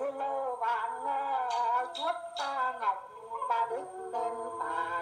Trên lâu vàng nghe chuốt ta ngọc ta đứt lên ta.